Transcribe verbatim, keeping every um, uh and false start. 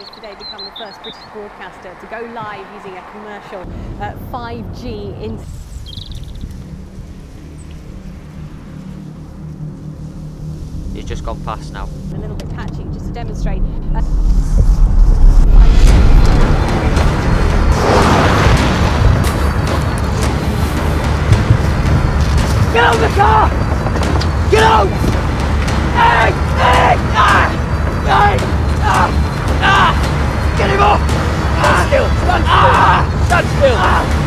has today become the first British broadcaster to go live using a commercial uh, five G in. It's just gone past now. A little bit patchy, just to demonstrate. Uh, Get out of the car! Get out! Hey! Hey! Ah! Hey! Ah! Ah! Get him off! Stand still! Stand still! Stand still! Ah.